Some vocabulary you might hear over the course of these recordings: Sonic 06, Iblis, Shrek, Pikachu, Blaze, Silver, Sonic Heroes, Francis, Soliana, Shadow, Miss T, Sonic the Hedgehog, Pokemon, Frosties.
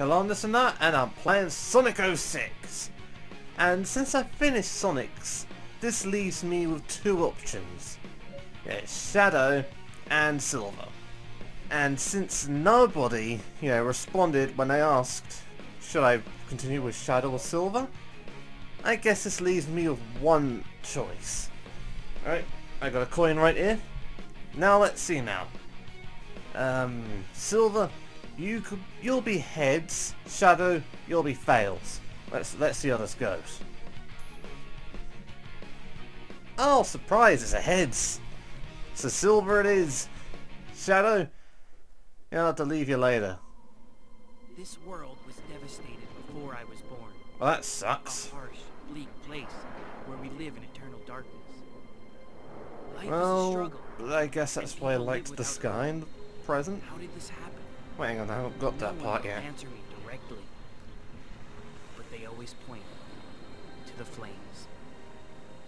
Kalondus and that, and I'm playing Sonic 06. And since I finished Sonic's, this leaves me with two options. It's Shadow and Silver. And since nobody, responded when I asked, should I continue with Shadow or Silver? I guess this leaves me with one choice. Alright, I got a coin right here. Now let's see now. Silver, you'll be heads. Shadow, you'll be fails. Let's see how this goes. Oh, surprise! It's a heads. So Silver it is. Shadow, I'll have to leave you later. This world was devastated before I was born. Well, that sucks. A harsh, bleak place where we live in eternal darkness. Life is a struggle. I guess that's why I liked the sky in the present. How did this happen? Wait, hang on, I haven't got that part yet. Answer me directly, but they always point to the flames.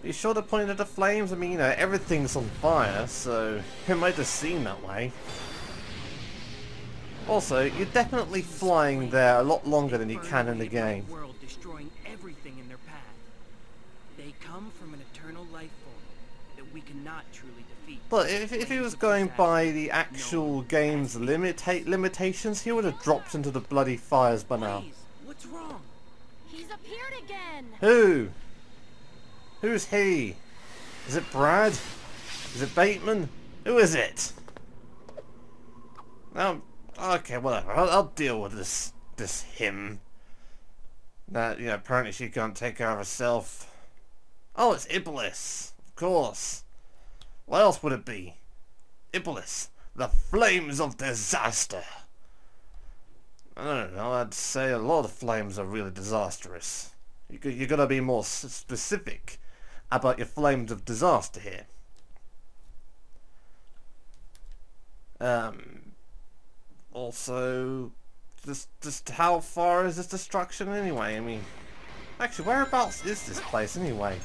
Are you sure they're pointing at the flames? I mean, everything's on fire, so it might have seemed that way. Also, you're definitely flying there a lot longer than you can in the game. World destroying everything in their path. They come from an eternal life form that we cannot truly defeat. But if he was going by the actual game's limitations, he would have dropped into the bloody fires by now. What's wrong? He's appeared again. Who? Who's he? Is it Brad? Is it Bateman? Who is it? Okay, whatever. I'll deal with this him. That apparently she can't take care of herself. Oh, it's Iblis. Of course. What else would it be? Iblis, the flames of disaster. I don't know. I'd say a lot of flames are really disastrous. You gotta be more specific about your flames of disaster here. Also, just how far is this destruction anyway? I mean, actually, whereabouts is this place anyway?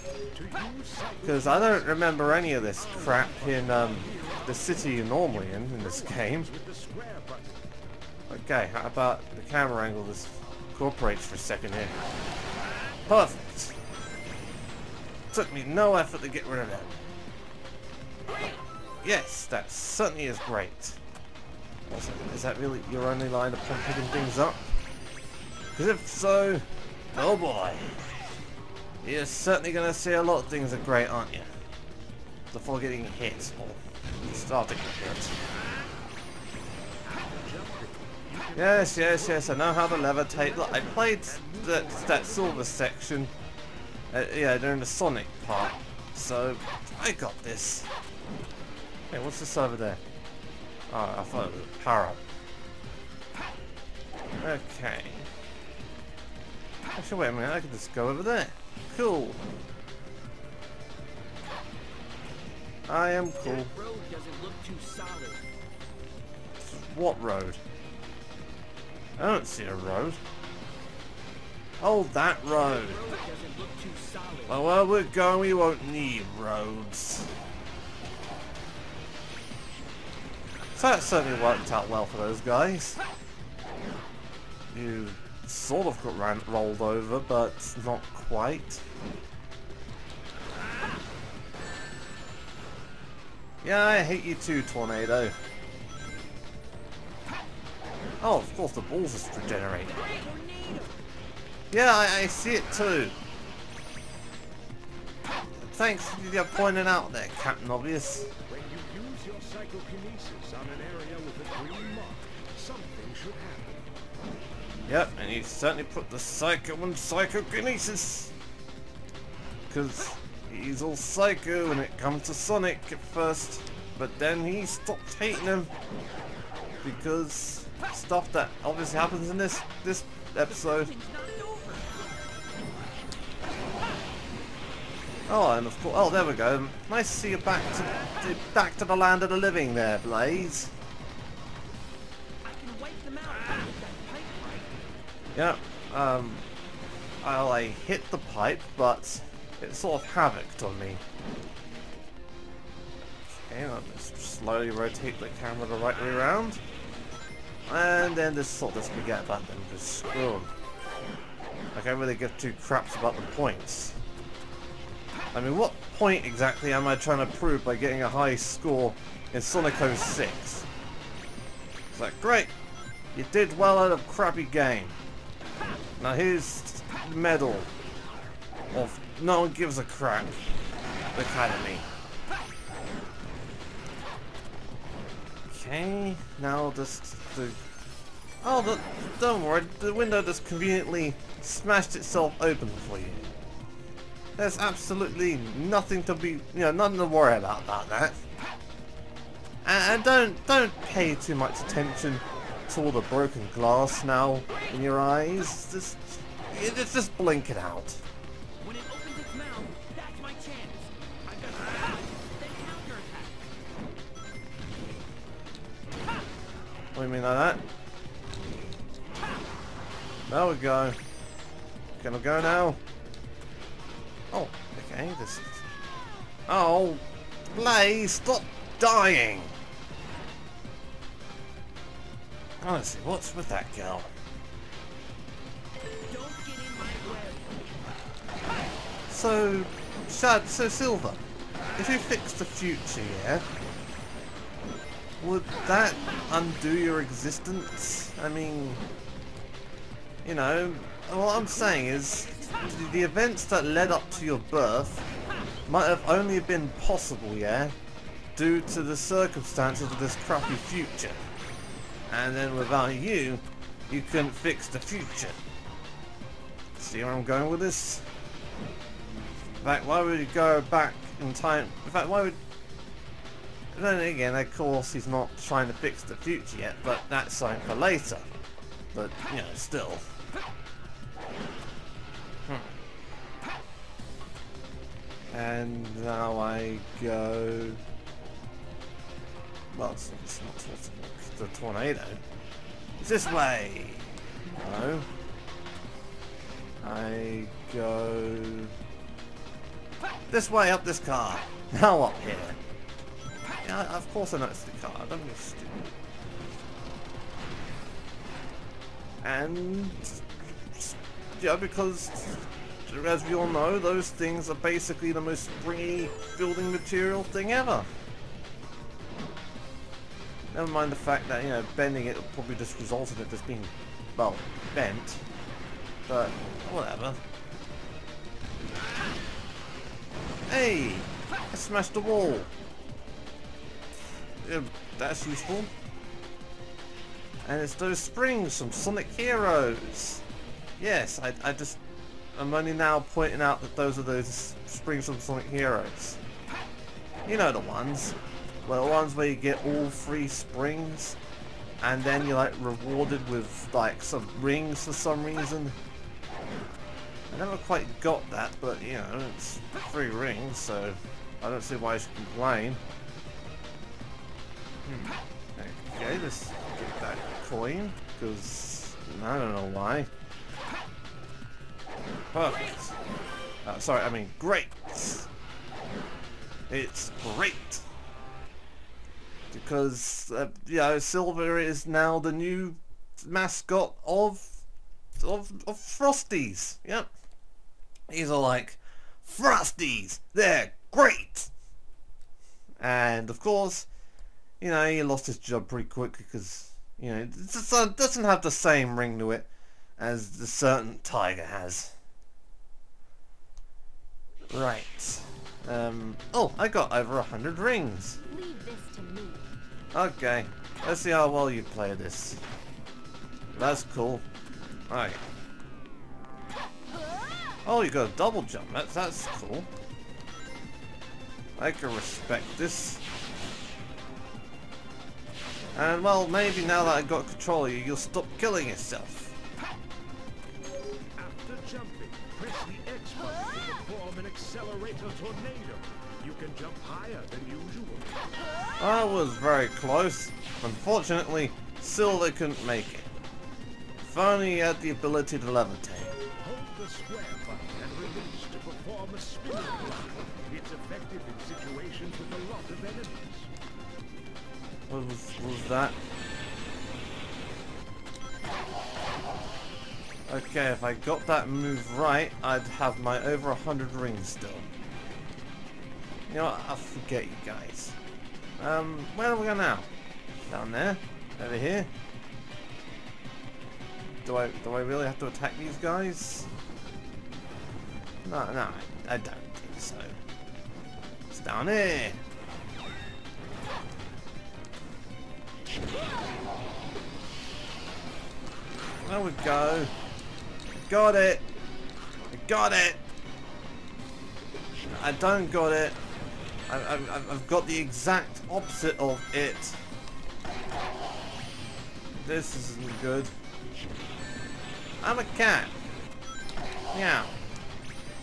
Because I don't remember any of this crap in the city you're normally in this game. Okay, how about the camera angle this incorporates for a second here? Perfect. Took me no effort to get rid of that. Yes, that certainly is great. Is that really your only line of picking things up? Because if so, oh boy. You're certainly going to see a lot of things are great, aren't you? Before getting hit, or starting to get hit. Yes, I know how to levitate. Look, I played that Silver section during the Sonic part, so I got this. Hey, what's this over there? Oh, I thought it was a power up. Okay. Actually, wait a minute, I can just go over there. Cool. I am cool. That road doesn't look too solid. What road? I don't see a road. Oh, that road. Well, where we're going, we won't need roads. So that certainly worked out well for those guys. You sort of got rolled over, but not quite. Yeah, I hate you too, Tornado. Oh, of course the balls just regenerate. Yeah, I see it too. Thanks for pointing out there, Captain Obvious. When you use your psychokinesis on an area with a green mark, something should happen. Yep, and you certainly put the psycho in psychokinesis. Because he's all psycho when it comes to Sonic at first, but then he stopped hating him. Because stuff that obviously happens in this episode. Oh, and of course, oh, there we go. Nice to see you back to the land of the living, there, Blaze. Yeah, I hit the pipe, but it sort of havocked on me. Okay, I'll just slowly rotate the camera the right way around. And then this sort of spaghetti abandoned is screwed. I can't really give two craps about the points. I mean, what point exactly am I trying to prove by getting a high score in Sonic 06? It's like, great! You did well out of crappy game. Now here's the medal of no one gives a crap Academy. Okay, now just the... Oh, don't worry, the window just conveniently smashed itself open for you. There's absolutely nothing to be, nothing to worry about that. And don't pay too much attention to all the broken glass now in your eyes. Just blink it out. When it opens its mouth, that's my chance. I've got to attack, then counterattack. What do you mean like that? There we go. Can I go now? Oh, okay, this is... Oh, Blaze, stop dying! Honestly, what's with that girl? Don't get in my way. So Silver, if you fix the future, yeah? Would that undo your existence? I mean... You know, what I'm saying is, the events that led up to your birth might have only been possible, yeah? Due to the circumstances of this crappy future. And then without you, you couldn't fix the future. See where I'm going with this? In fact, why would you go back in time? In fact, why would... Then again, of course, he's not trying to fix the future yet, but that's something for later. But, you know, still. And now I go... Well, it's not the tornado. It's this way! No. I go... This way, up this car! Now up here! Yeah, of course I noticed the car, don't be stupid. And... Yeah, because... As we all know, those things are basically the most springy building material thing ever. Never mind the fact that, you know, bending it probably just resulted in it just being, well, bent. But, whatever. Hey! I smashed the wall! Yeah, that's useful. And it's those springs from Sonic Heroes! Yes, I'm only now pointing out that those are those springs from Sonic Heroes. You know the ones. Well, the ones where you get all three springs, and then you're like rewarded with like some rings for some reason. I never quite got that, but you know, it's three rings, so I don't see why I should complain. Okay, let's get that coin, because I don't know why. Perfect. Sorry, I mean great. It's great. Because, you know, Silver is now the new mascot of Frosties. Yep. These are like, Frosties! They're great! And, of course, you know, he lost his job pretty quick because, you know, it doesn't have the same ring to it as the certain tiger has. Right. Oh, I got over 100 rings. Leave this to me. Okay, let's see how well you play this. That's cool. Right. Oh, you got a double jump. That's cool. I can respect this. And well, maybe now that I got control of you, you'll stop killing yourself. After jumping, press the X button to perform an accelerator tornado. You can jump higher than usual. I was very close. Unfortunately, Silver couldn't make it. If only he had the ability to levitate. Hold the square button and release to perform a spinning block. It's effective in situations with a lot of enemies. What was that? Okay, if I got that move right, I'd have my over 100 rings still. You know what? I'll forget you guys. Where are we going now? Down there? Over here? Do I really have to attack these guys? No, I don't think so. It's down here! There we go. Got it! I got it! I don't got it. I've got the exact opposite of it. This isn't good. I'm a cat. Yeah.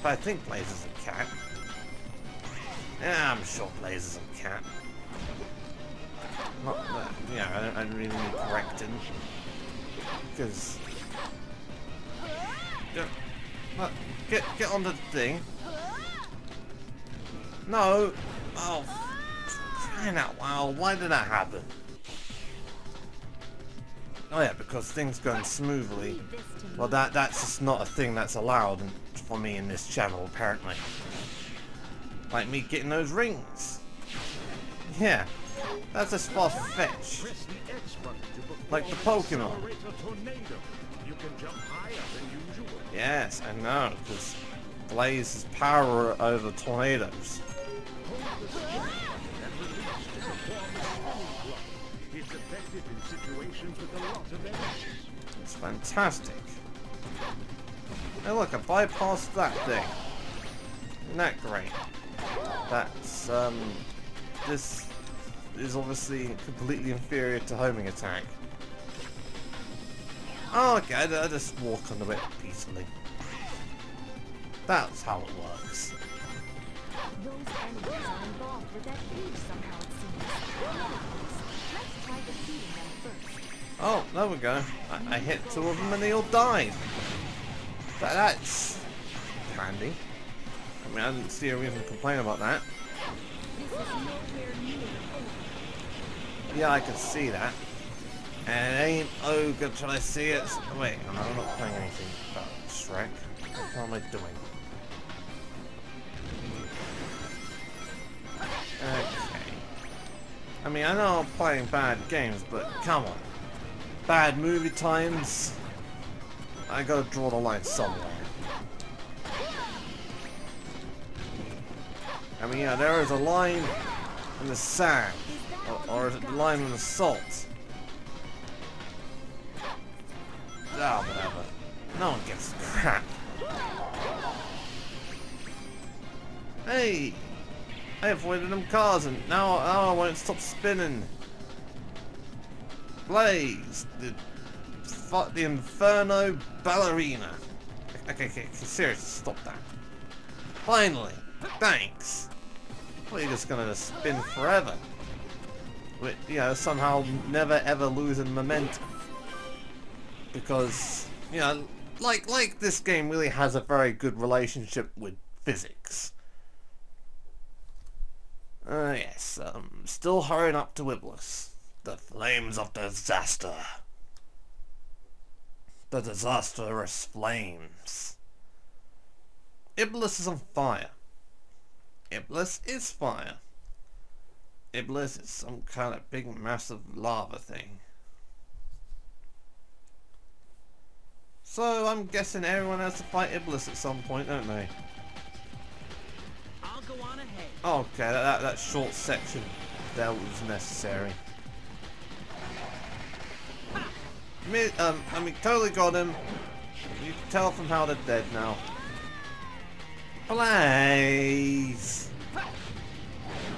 But I think Blaze is a cat. Yeah, I'm sure Blaze is a cat. Not that, yeah, I don't really need correcting. Because... yeah, get on the thing. No! Oh, crying out loud, why did that happen? Oh yeah, because things going smoothly. Well, that's just not a thing that's allowed for me in this channel, apparently. Like me getting those rings. Yeah, that's a spot fetch. Like the Pokemon. Yes, I know, because Blaze's power over tornadoes. It's fantastic. Hey look, I bypassed that thing. Isn't that great? That's, this is obviously completely inferior to homing attack. Oh, okay, I just walk on the bit peacefully. That's how it works. Oh, there we go. I hit two of them and they all died. That's handy. I mean, I didn't see a reason to complain about that. Yeah, I can see that. And it ain't ogre till I see it. Wait, I'm not playing anything about Shrek. What am I doing? Okay. I mean, I know I'm playing bad games, but come on. Bad movie times. I gotta draw the line somewhere. I mean, yeah, there is a line in the sand. Or is it the line in the salt? Ah, whatever. No one gives a crap. Hey! I avoided them cars and now I won't stop spinning. Blaze, the Inferno Ballerina. Okay, seriously, stop that. Finally, thanks. Well, you're just gonna spin forever. With, you know, somehow never ever losing momentum. Because, you know, like this game really has a very good relationship with physics. Yes, still hurrying up to Iblis. The flames of disaster. The disastrous flames. Iblis is on fire. Iblis is fire. Iblis is some kind of big massive lava thing. So I'm guessing everyone has to fight Iblis at some point, don't they? I'll go on ahead. Okay, that short section there was necessary. I mean, totally got him. You can tell from how they're dead now. Blaze!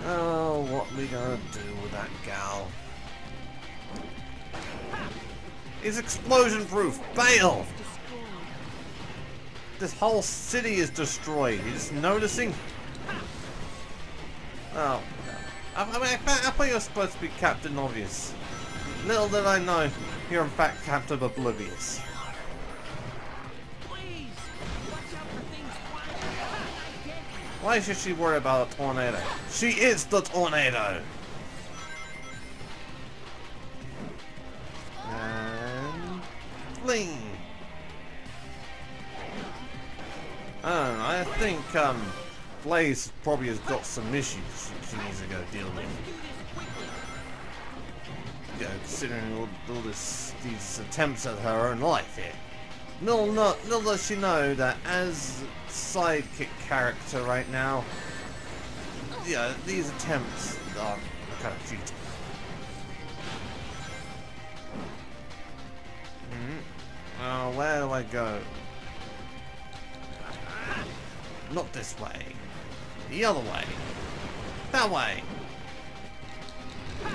Oh, what are we gonna do with that gal? He's explosion proof! Bail! This whole city is destroyed. You're just noticing? Oh. I mean, I thought you were supposed to be Captain Obvious. Little did I know. You're in fact Captain Oblivious. Why should she worry about a tornado? She is the tornado! And... fling! I think Blaze probably has got some issues she needs to go deal with. Yeah, considering all these attempts at her own life here. Little does she know that as sidekick character right now, yeah, these attempts are kind of futile. Where do I go? Not this way. The other way. That way.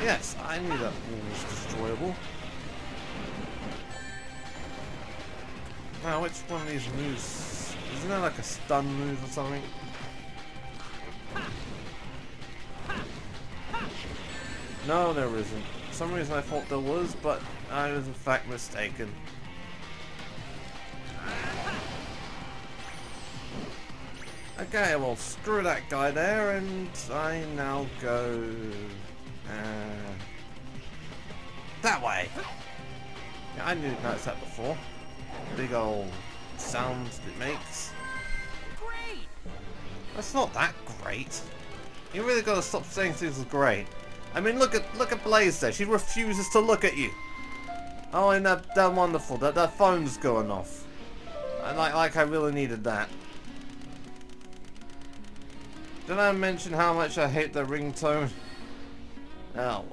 Yes, I knew that wall was destroyable. Now, which one of these moves? Isn't there like a stun move or something? No, there isn't. For some reason I thought there was, but I was in fact mistaken. Okay, well, screw that guy there, and I now go that way. Yeah, I didn't notice that before. Big old sounds it makes. Great. That's not that great. You really gotta stop saying things are great. I mean, look at Blaze there. She refuses to look at you. Oh, and that wonderful. That phone's going off. And like I really needed that. Did I mention how much I hate the ringtone? Oh, well.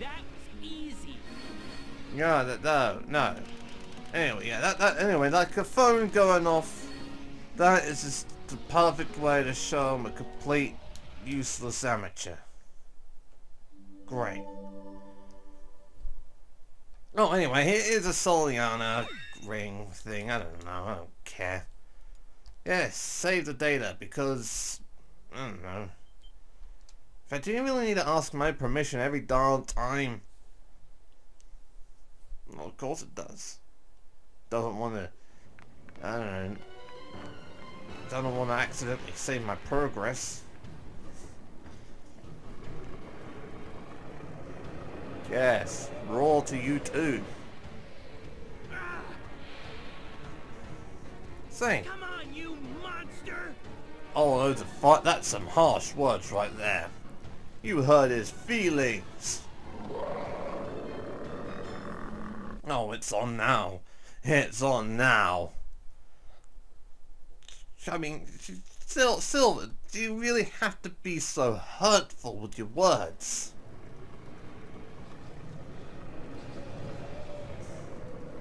That was easy. Yeah, no. Anyway, yeah, anyway, like a phone going off, that is just the perfect way to show I'm a complete useless amateur. Great. Oh, anyway, here is a Soliana ring thing. I don't know, I don't care. Yes, save the data because, I don't know. In fact, do you really need to ask my permission every darn time? Well, of course it does. Doesn't want to, I don't know, doesn't want to accidentally save my progress. Yes, roar to you too. Sing. Come on, you monster! Oh, loads of fight. That's some harsh words right there. You hurt his feelings. Oh, it's on now. It's on now. I mean, Silver, do you really have to be so hurtful with your words?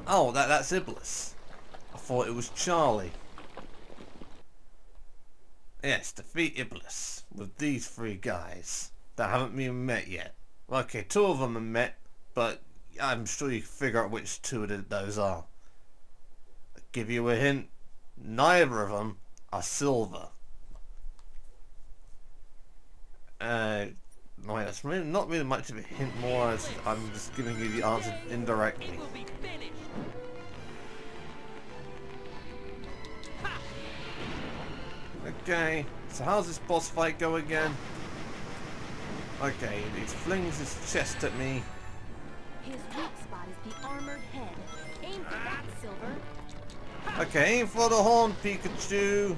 Oh, that's Iblis. I thought it was Charlie. Yes, defeat Iblis with these three guys that haven't been met yet. Okay, two of them are met, but I'm sure you can figure out which two of those are. Give you a hint, neither of them are Silver. No, that's really not really much of a hint, more as I'm just giving you the answer indirectly. It will be finished. Okay, so how's this boss fight go again? Okay, he flings his chest at me. His weak spot is the armored head. Aim for that, Silver. Okay, aim for the horn, Pikachu!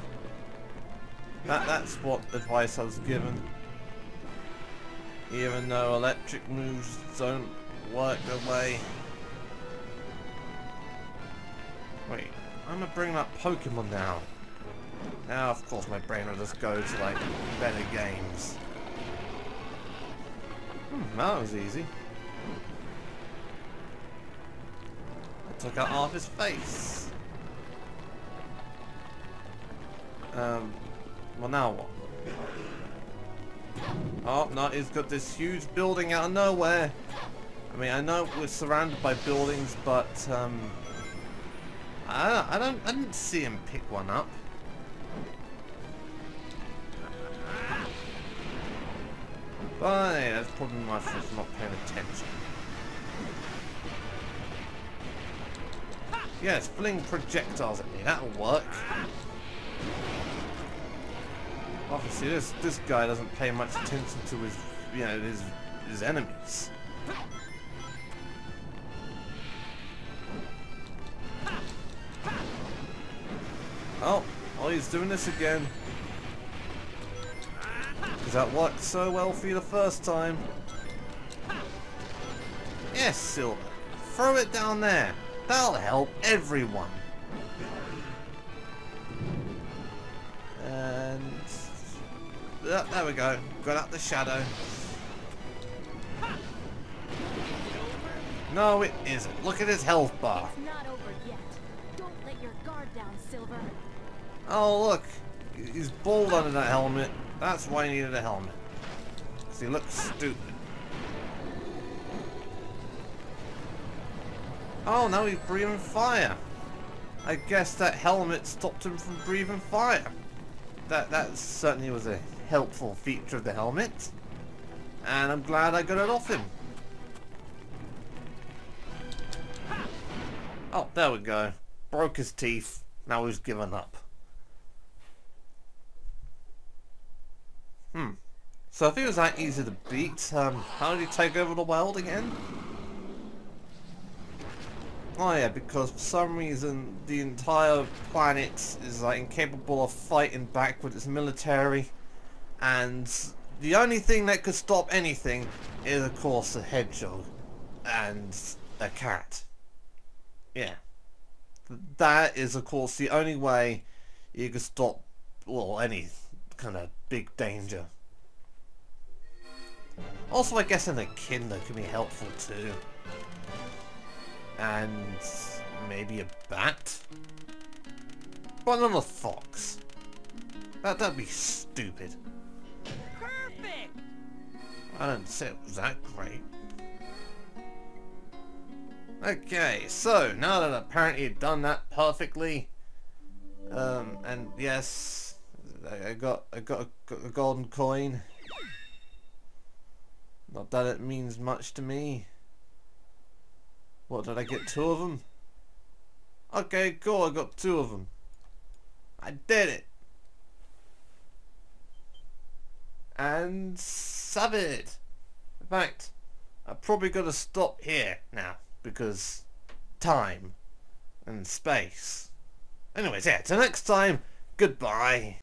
That's what advice I was given. Even though electric moves don't work the way. Wait, I'm gonna bring up Pokemon now. Now, of course, my brain will just go to, like, better games. That was easy. I took out half his face. Well, now what? Oh, no, he's got this huge building out of nowhere. I mean, I know we're surrounded by buildings, but, I didn't see him pick one up. But hey, that's probably my fault for not paying attention. Yes, fling projectiles at me, that'll work. Obviously, this guy doesn't pay much attention to his, you know, his enemies. Oh, Oh, he's doing this again. Because that worked so well for you the first time. Yes, Silver. Throw it down there. That'll help everyone. And... there we go. Got out the Shadow. No, it isn't. Look at his health bar. It's not over yet. Don't let your guard down, Silver. Oh, look. He's bald under that helmet. That's why he needed a helmet. Because he looks stupid. Oh, now he's breathing fire. I guess that helmet stopped him from breathing fire. That certainly was a helpful feature of the helmet. And I'm glad I got it off him. Oh, there we go. Broke his teeth. Now he's given up. So if he was that easy to beat, how did he take over the world again? Oh yeah, because for some reason the entire planet is like incapable of fighting back with its military, and the only thing that could stop anything is of course a hedgehog and a cat. Yeah, that is of course the only way you could stop, well, any kind of big danger. Also, I guess an echidna can be helpful too. And maybe a bat? But not a fox. That'd be stupid. Perfect. I didn't say it was that great. Okay, so now that apparently you've done that perfectly, and yes, I got a golden coin. Not that it means much to me. What, did I get two of them? Okay, cool, I got two of them. I did it! And... savage! In fact, I probably gotta stop here now, because... time... and space. Anyways, yeah, till next time, goodbye!